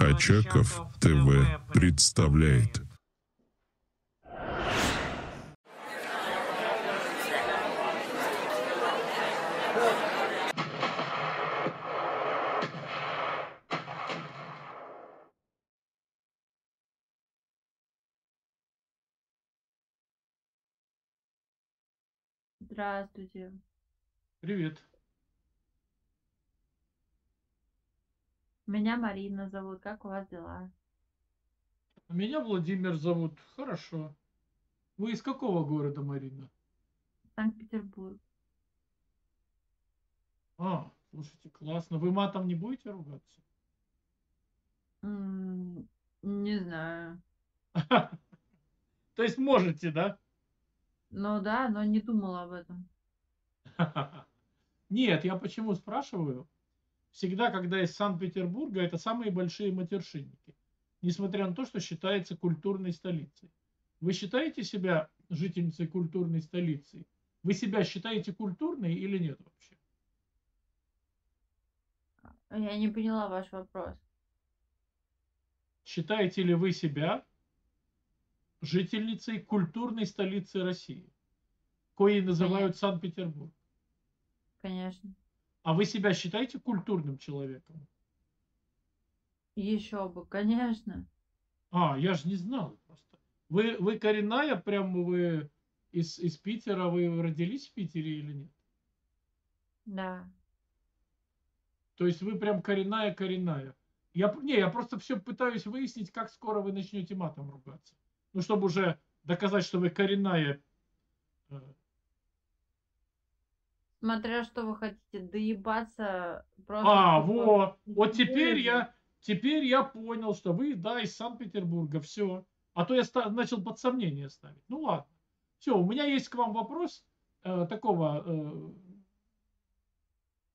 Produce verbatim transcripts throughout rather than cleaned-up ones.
Очаков ТВ представляет. Здравствуйте. Привет. Меня Марина зовут. Как у вас дела? Меня Владимир зовут. Хорошо. Вы из какого города, Марина? Санкт-Петербург. А, слушайте, классно. Вы матом не будете ругаться? М-м, не знаю. То есть можете, да? Ну да, но не думала об этом. Нет, я почему спрашиваю? Всегда, когда из Санкт-Петербурга, это самые большие матершинники. Несмотря на то, что считается культурной столицей. Вы считаете себя жительницей культурной столицы? Вы себя считаете культурной или нет вообще? Я не поняла ваш вопрос. Считаете ли вы себя жительницей культурной столицы России, коей называют Санкт-Петербург? Конечно. А вы себя считаете культурным человеком? Еще бы, конечно. А, я же не знал просто. Вы, вы коренная, прям вы из, из Питера, вы родились в Питере или нет? Да. То есть вы прям коренная-коренная. Я, не, я просто все пытаюсь выяснить, как скоро вы начнете матом ругаться. Ну, чтобы уже доказать, что вы коренная. Смотря что вы хотите, доебаться просто. А, вот. Вот теперь я, теперь я понял, что вы, да, из Санкт-Петербурга. Все. А то я стал, начал под сомнение ставить. Ну, ладно. Все, у меня есть к вам вопрос э, такого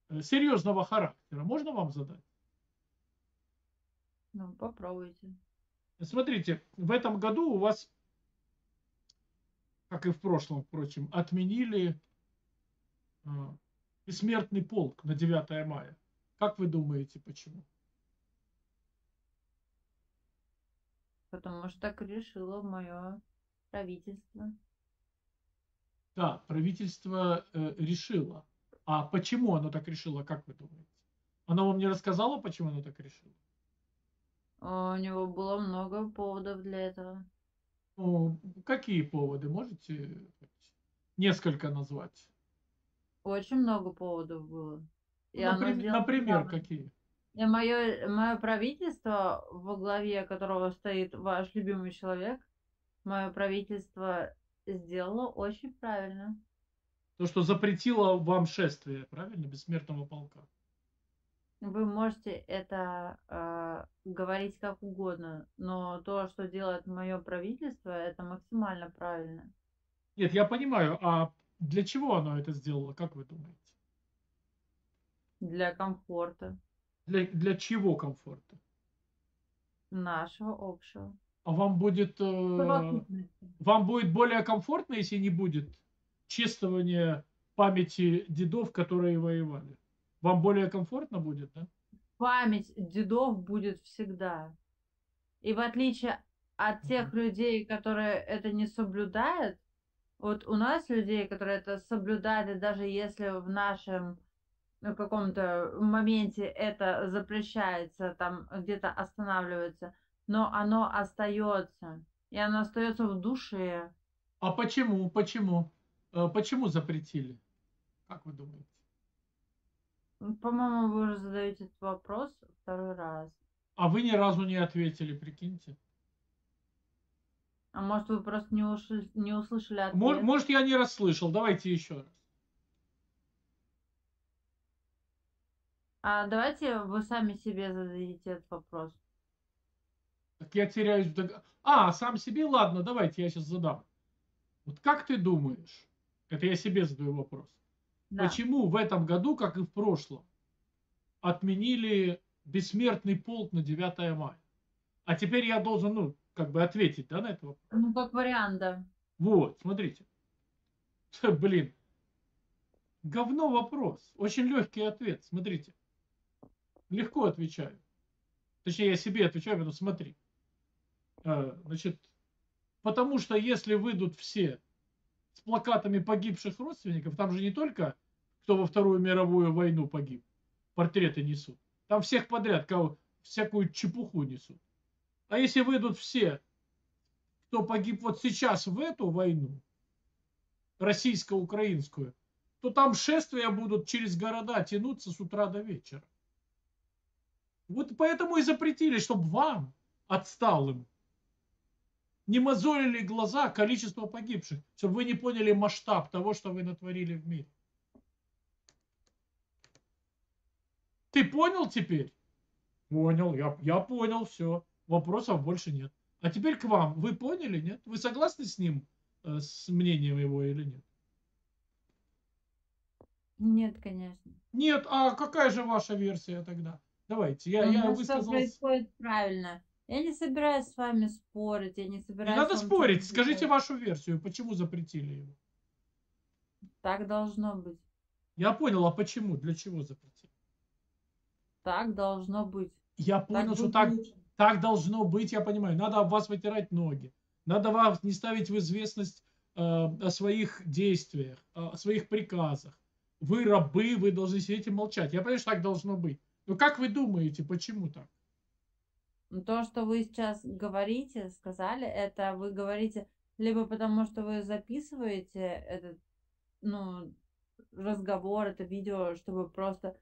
э, серьезного характера. Можно вам задать? Ну, попробуйте. Смотрите, в этом году у вас, как и в прошлом, впрочем, отменили э, Бессмертный полк на девятое мая. Как вы думаете, почему? Потому что так решило мое правительство. Да, правительство э, решило. А почему оно так решило, как вы думаете? Оно вам не рассказало, почему оно так решило? У него было много поводов для этого. Ну, какие поводы? Можете несколько назвать? Очень много поводов было. И например, сделала... например какие? И мое, мое правительство, во главе которого стоит ваш любимый человек, мое правительство сделало очень правильно. То, что запретило вам шествие, правильно, Бессмертного полка? Вы можете это э, говорить как угодно, но то, что делает мое правительство, это максимально правильно. Нет, я понимаю, а для чего оно это сделало, как вы думаете? Для комфорта. Для, для чего комфорта? Нашего общего. А вам будет, э, вам будет более комфортно, если не будет чествования памяти дедов, которые воевали? Вам более комфортно будет, да? Память дедов будет всегда. И в отличие от тех людей, которые это не соблюдают, вот у нас людей, которые это соблюдают, и даже если в нашем ну, каком-то моменте это запрещается, там где-то останавливается, но оно остается. И оно остается в душе. А почему? Почему? Почему запретили? Как вы думаете? По-моему, вы уже задаете этот вопрос второй раз. А вы ни разу не ответили, прикиньте. А может, вы просто не, уш... не услышали ответ? Может, может, я не расслышал. Давайте еще раз. А давайте вы сами себе зададите этот вопрос. Так я теряюсь в догадках. А, сам себе? Ладно, давайте я сейчас задам. Вот как ты думаешь? Это я себе задаю вопрос. Да. Почему в этом году, как и в прошлом, отменили Бессмертный полк на девятое мая? А теперь я должен, ну, как бы ответить, да, на этот вопрос? Ну, как вариант, да. Вот, смотрите. Блин. Говно вопрос. Очень легкий ответ. Смотрите. Легко отвечаю. Точнее, я себе отвечаю, говорю, смотри. Значит, потому что если выйдут все с плакатами погибших родственников, там же не только кто во Вторую мировую войну погиб, портреты несут. Там всех подряд, кого, всякую чепуху несут. А если выйдут все, кто погиб вот сейчас в эту войну, российско-украинскую, то там шествия будут через города тянуться с утра до вечера. Вот поэтому и запретили, чтобы вам, отсталым, не мозолили глаза количество погибших, чтобы вы не поняли масштаб того, что вы натворили в мире. Ты понял теперь? Понял, я, я понял, все. Вопросов больше нет. А теперь к вам. Вы поняли, нет? Вы согласны с ним, с мнением его или нет? Нет, конечно. Нет, а какая же ваша версия тогда? Давайте, я, я высказался. Что происходит правильно. Я не собираюсь с вами спорить, я не собираюсь... Не надо спорить, скажите вашу версию, почему запретили его? Так должно быть. Я понял, а почему, для чего запретили? Так должно быть. Я понял, что так, так должно быть, я понимаю. Надо об вас вытирать ноги, надо вас не ставить в известность э, о своих действиях, о своих приказах. Вы рабы, вы должны сидеть и молчать. Я понимаю, что так должно быть. Но как вы думаете, почему так? То, что вы сейчас говорите, сказали, это вы говорите либо потому, что вы записываете этот, ну, разговор, это видео, чтобы просто,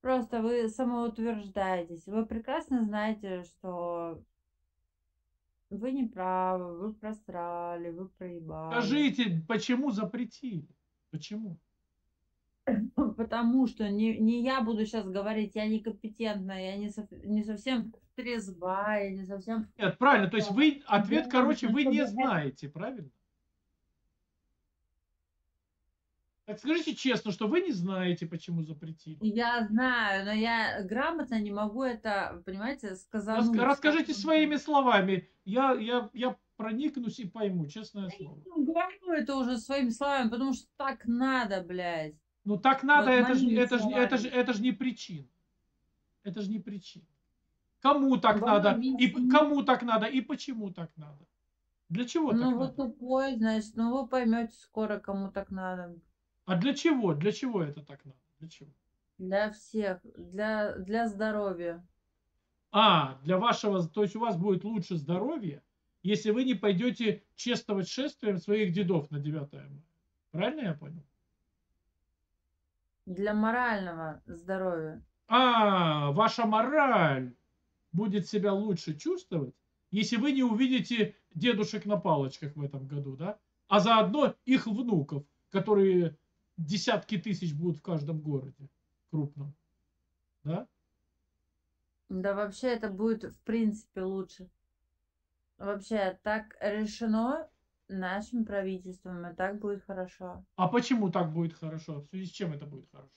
просто вы самоутверждаетесь. Вы прекрасно знаете, что вы не правы, вы просрали, вы проебали. Скажите, почему запретили? Почему? Потому что не, не я буду сейчас говорить, я некомпетентна, я не, со, не совсем трезва, я не совсем... Нет, правильно, то есть вы, ответ, я короче, вы не знаете, правильно? Так скажите честно, что вы не знаете, почему запретили. Я знаю, но я грамотно не могу это, понимаете, сказать. Расскажите своими словами, я... я, я... проникнусь и пойму, честное слово. Я говорю это уже своими словами, потому что так надо, блядь. Ну так надо, вот это же это ж, это ж, это ж не причина. Это же не причина. Кому так вам надо? И кому так надо? И почему так надо? Для чего ну, так вот надо? Ну вы тупой, значит, ну вы поймете скоро, кому так надо. А для чего? Для чего это так надо? Для чего? Для всех. Для, для здоровья. А, для вашего, то есть у вас будет лучше здоровье, если вы не пойдете чествовать шествием своих дедов на девятое мая. Правильно я понял? Для морального здоровья. А, ваша мораль будет себя лучше чувствовать, если вы не увидите дедушек на палочках в этом году, да? А заодно их внуков, которые десятки тысяч будут в каждом городе крупном. Да? Да вообще это будет в принципе лучше. Вообще, так решено нашим правительством, и так будет хорошо. А почему так будет хорошо? В связи с чем это будет хорошо?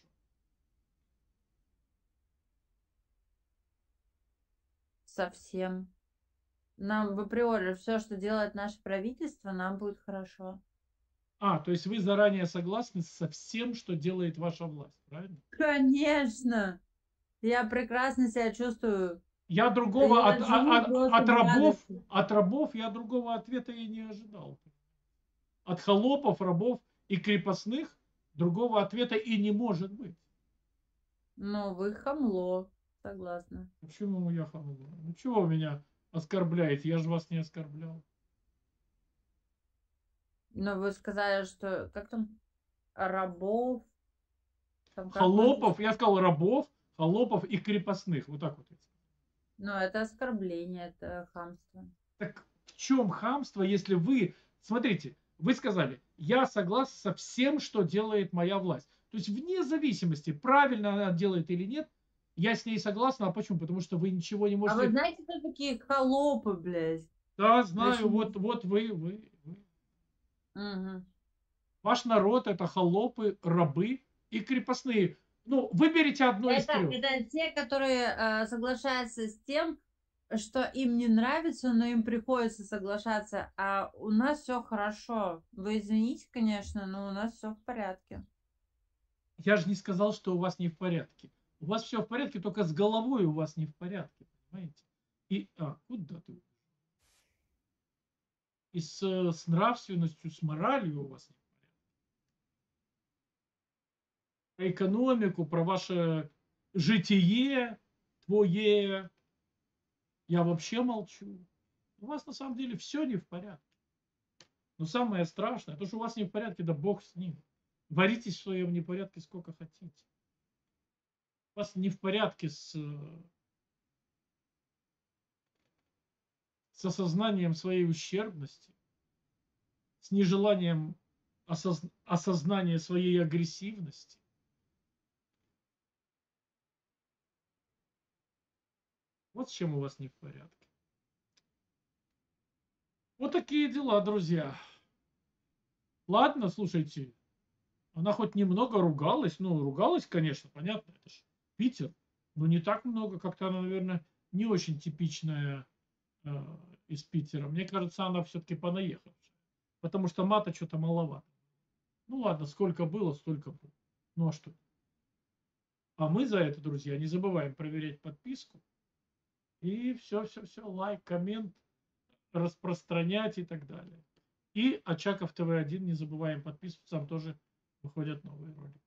Совсем. Нам в априори все, что делает наше правительство, нам будет хорошо. А, то есть вы заранее согласны со всем, что делает ваша власть, правильно? Конечно! Я прекрасно себя чувствую. Я другого я от, от, от, от, рабов, от рабов я другого ответа и не ожидал. От холопов, рабов и крепостных другого ответа и не может быть. Но вы хамло, согласна. Почему я хамло? Ну чего вы меня оскорбляете? Я же вас не оскорблял. Но вы сказали, что как там рабов? Там холопов, я сказал рабов, холопов и крепостных. Вот так вот. Но это оскорбление, это хамство. Так в чем хамство, если вы... Смотрите, вы сказали, я согласен со всем, что делает моя власть. То есть вне зависимости, правильно она делает или нет, я с ней согласна. А почему? Потому что вы ничего не можете... А вы знаете, кто такие холопы, блядь? Да, знаю, вот, вот вы, вы, вы. Угу. Ваш народ это холопы, рабы и крепостные. Ну, выберите одну это, из трех. Это те, которые э, соглашаются с тем, что им не нравится, но им приходится соглашаться. А у нас все хорошо. Вы извините, конечно, но у нас все в порядке. Я же не сказал, что у вас не в порядке. У вас все в порядке, только с головой у вас не в порядке. понимаете? И а, куда ты уйдешь? И с, с нравственностью, с моралью у вас не в порядке. Про экономику, про ваше житие, твое, я вообще молчу. У вас на самом деле все не в порядке. Но самое страшное, то, что у вас не в порядке, да бог с ним. Варитесь в своем непорядке сколько хотите. У вас не в порядке с, с осознанием своей ущербности, с нежеланием осозн... осознания своей агрессивности. Вот с чем у вас не в порядке. Вот такие дела, друзья. Ладно, слушайте. Она хоть немного ругалась. Ну, ругалась, конечно, понятно. Это же Питер. Но не так много. Как-то она, наверное, не очень типичная э, из Питера. Мне кажется, она все-таки понаехала. Потому что мата что-то маловато. Ну, ладно, сколько было, столько было. Ну, а что? А мы за это, друзья, не забываем проверять подписку. И все-все-все. Лайк, коммент, распространять и так далее. И Очаков ТВ один не забываем подписываться. Там тоже выходят новые ролики.